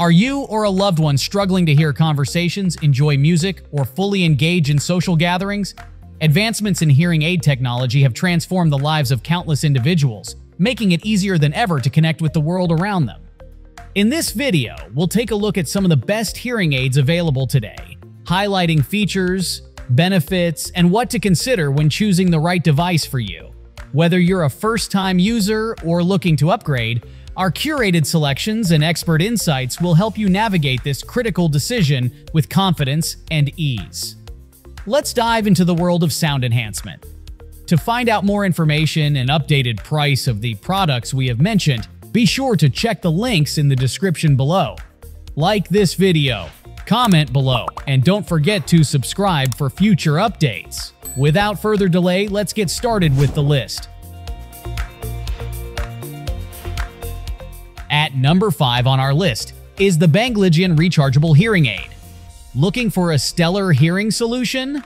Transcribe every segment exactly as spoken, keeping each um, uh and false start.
Are you or a loved one struggling to hear conversations, enjoy music, or fully engage in social gatherings? Advancements in hearing aid technology have transformed the lives of countless individuals, making it easier than ever to connect with the world around them. In this video, we'll take a look at some of the best hearing aids available today, highlighting features, benefits, and what to consider when choosing the right device for you. Whether you're a first-time user or looking to upgrade, our curated selections and expert insights will help you navigate this critical decision with confidence and ease. Let's dive into the world of sound enhancement. To find out more information and updated price of the products we have mentioned, be sure to check the links in the description below. Like this video, comment below, and don't forget to subscribe for future updates. Without further delay, let's get started with the list. At number five on our list is the Banglijian Rechargeable Hearing Aid. Looking for a stellar hearing solution?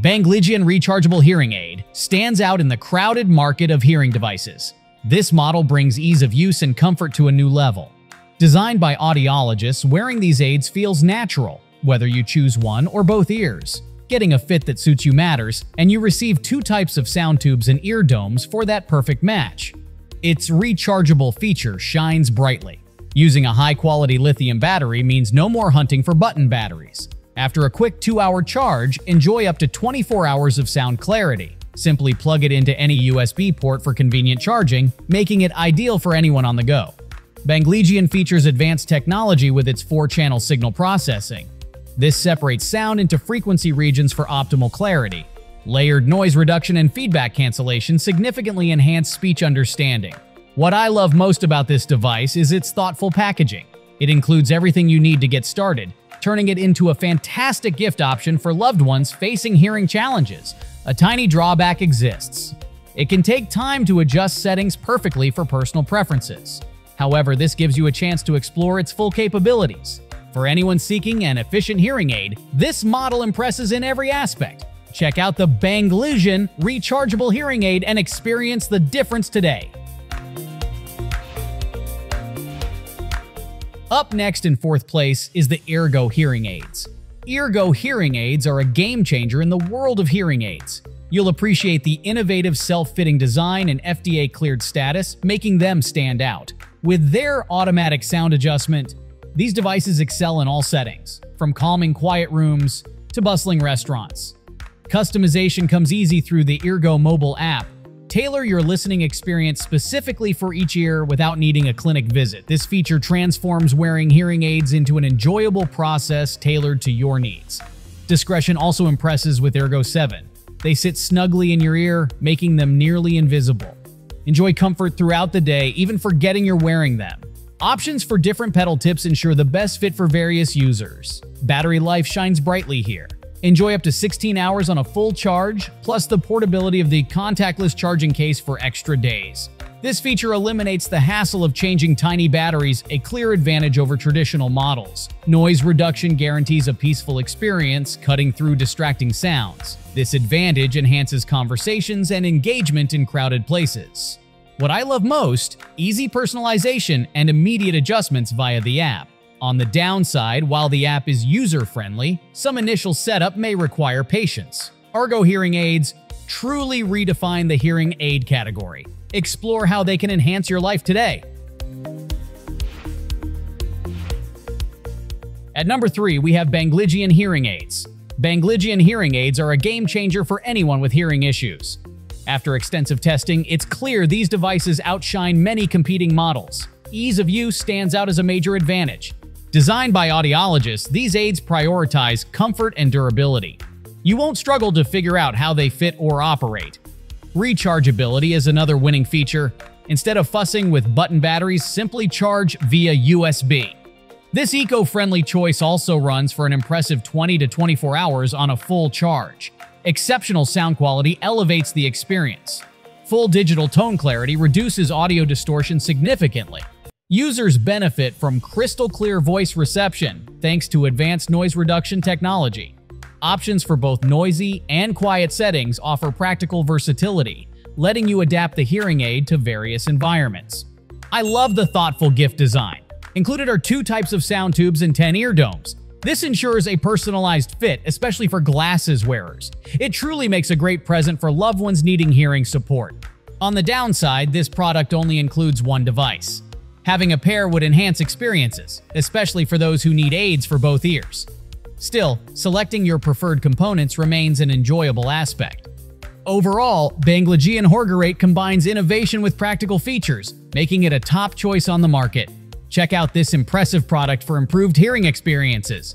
Banglijian Rechargeable Hearing Aid stands out in the crowded market of hearing devices. This model brings ease of use and comfort to a new level. Designed by audiologists, wearing these aids feels natural, whether you choose one or both ears. Getting a fit that suits you matters, and you receive two types of sound tubes and ear domes for that perfect match. Its rechargeable feature shines brightly. Using a high-quality lithium battery means no more hunting for button batteries. After a quick two-hour charge, enjoy up to twenty-four hours of sound clarity. Simply plug it into any U S B port for convenient charging, making it ideal for anyone on the go. Banglijian features advanced technology with its four-channel signal processing. This separates sound into frequency regions for optimal clarity. Layered noise reduction and feedback cancellation significantly enhance speech understanding. What I love most about this device is its thoughtful packaging. It includes everything you need to get started, turning it into a fantastic gift option for loved ones facing hearing challenges. A tiny drawback exists. It can take time to adjust settings perfectly for personal preferences. However, this gives you a chance to explore its full capabilities. For anyone seeking an efficient hearing aid, this model impresses in every aspect. Check out the Banglijian Rechargeable Hearing Aid and experience the difference today. Up next in fourth place is the Eargo Hearing Aids. Eargo Hearing Aids are a game changer in the world of hearing aids. You'll appreciate the innovative self-fitting design and F D A-cleared status, making them stand out. With their automatic sound adjustment, these devices excel in all settings, from calming quiet rooms to bustling restaurants. Customization comes easy through the Eargo mobile app. Tailor your listening experience specifically for each ear without needing a clinic visit. This feature transforms wearing hearing aids into an enjoyable process tailored to your needs. Discretion also impresses with Eargo seven. They sit snugly in your ear, making them nearly invisible. Enjoy comfort throughout the day, even forgetting you're wearing them. Options for different pedal tips ensure the best fit for various users. Battery life shines brightly here. Enjoy up to sixteen hours on a full charge, plus the portability of the contactless charging case for extra days. This feature eliminates the hassle of changing tiny batteries, a clear advantage over traditional models. Noise reduction guarantees a peaceful experience, cutting through distracting sounds. This advantage enhances conversations and engagement in crowded places. What I love most, easy personalization and immediate adjustments via the app. On the downside, while the app is user-friendly, some initial setup may require patience. Eargo Hearing Aids truly redefine the hearing aid category. Explore how they can enhance your life today. At number three, we have Banglijian Hearing Aids. Banglijian Hearing Aids are a game-changer for anyone with hearing issues. After extensive testing, it's clear these devices outshine many competing models. Ease of use stands out as a major advantage. Designed by audiologists, these aids prioritize comfort and durability. You won't struggle to figure out how they fit or operate. Rechargeability is another winning feature. Instead of fussing with button batteries, simply charge via U S B. This eco-friendly choice also runs for an impressive twenty to twenty-four hours on a full charge. Exceptional sound quality elevates the experience. Full digital tone clarity reduces audio distortion significantly. Users benefit from crystal-clear voice reception thanks to advanced noise reduction technology. Options for both noisy and quiet settings offer practical versatility, letting you adapt the hearing aid to various environments. I love the thoughtful gift design. Included are two types of sound tubes and ten ear domes. This ensures a personalized fit, especially for glasses wearers. It truly makes a great present for loved ones needing hearing support. On the downside, this product only includes one device. Having a pair would enhance experiences, especially for those who need aids for both ears. Still, selecting your preferred components remains an enjoyable aspect. Overall, Banglijian Horgerate combines innovation with practical features, making it a top choice on the market. Check out this impressive product for improved hearing experiences.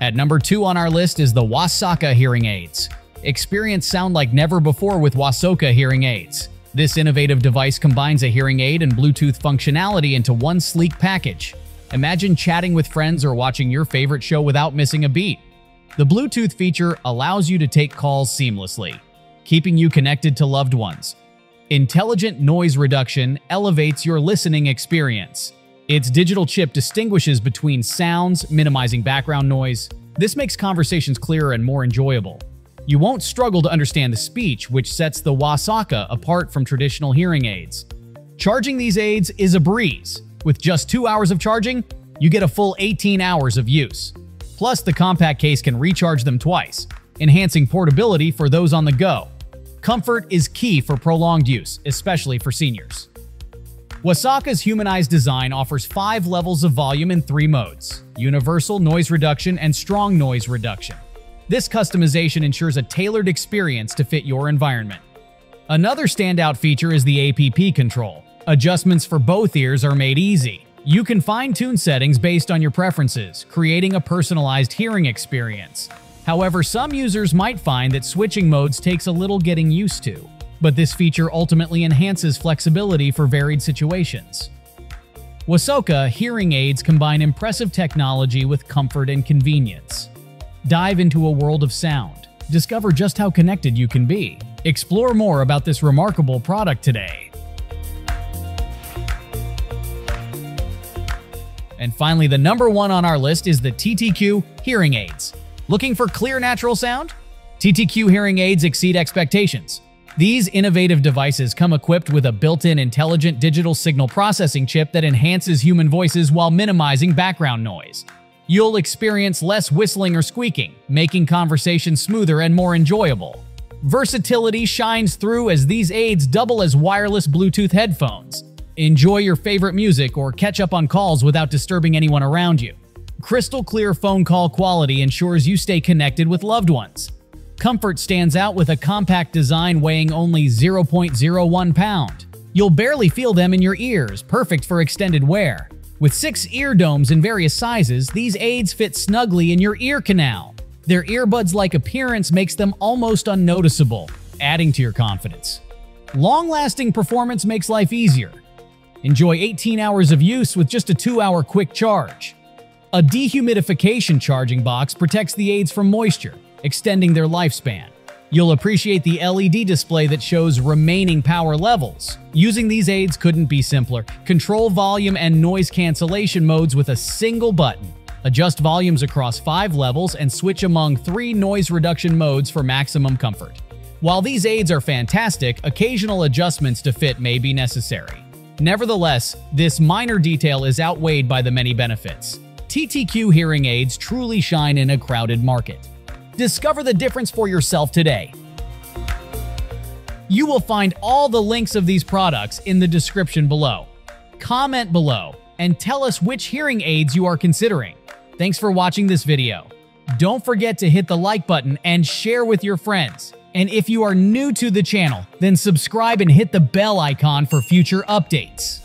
At number two on our list is the Wasaka Hearing Aids. Experience sound like never before with Wasaka Hearing Aids. This innovative device combines a hearing aid and Bluetooth functionality into one sleek package. Imagine chatting with friends or watching your favorite show without missing a beat. The Bluetooth feature allows you to take calls seamlessly, keeping you connected to loved ones. Intelligent noise reduction elevates your listening experience. Its digital chip distinguishes between sounds, minimizing background noise. This makes conversations clearer and more enjoyable. You won't struggle to understand the speech, which sets the Wasaka apart from traditional hearing aids. Charging these aids is a breeze. With just two hours of charging, you get a full eighteen hours of use. Plus, the compact case can recharge them twice, enhancing portability for those on the go. Comfort is key for prolonged use, especially for seniors. Wasaka's humanized design offers five levels of volume in three modes: universal noise reduction and strong noise reduction. This customization ensures a tailored experience to fit your environment. Another standout feature is the app control. Adjustments for both ears are made easy. You can fine-tune settings based on your preferences, creating a personalized hearing experience. However, some users might find that switching modes takes a little getting used to, but this feature ultimately enhances flexibility for varied situations. Wasaka hearing aids combine impressive technology with comfort and convenience. Dive into a world of sound. Discover just how connected you can be. Explore more about this remarkable product today. And finally, the number one on our list is the T T Q Hearing Aids. Looking for clear, natural sound? T T Q Hearing Aids exceed expectations. These innovative devices come equipped with a built-in intelligent digital signal processing chip that enhances human voices while minimizing background noise. You'll experience less whistling or squeaking, making conversation smoother and more enjoyable. Versatility shines through as these aids double as wireless Bluetooth headphones. Enjoy your favorite music or catch up on calls without disturbing anyone around you. Crystal clear phone call quality ensures you stay connected with loved ones. Comfort stands out with a compact design weighing only zero point zero one pound. You'll barely feel them in your ears, perfect for extended wear. With six ear domes in various sizes, these aids fit snugly in your ear canal. Their earbuds-like appearance makes them almost unnoticeable, adding to your confidence. Long-lasting performance makes life easier. Enjoy eighteen hours of use with just a two hour quick charge. A dehumidification charging box protects the aids from moisture, extending their lifespan. You'll appreciate the L E D display that shows remaining power levels. Using these aids couldn't be simpler. Control volume and noise cancellation modes with a single button. Adjust volumes across five levels and switch among three noise reduction modes for maximum comfort. While these aids are fantastic, occasional adjustments to fit may be necessary. Nevertheless, this minor detail is outweighed by the many benefits. T T Q hearing aids truly shine in a crowded market. Discover the difference for yourself today. You will find all the links of these products in the description below. Comment below and tell us which hearing aids you are considering. Thanks for watching this video. Don't forget to hit the like button and share with your friends. And if you are new to the channel, then subscribe and hit the bell icon for future updates.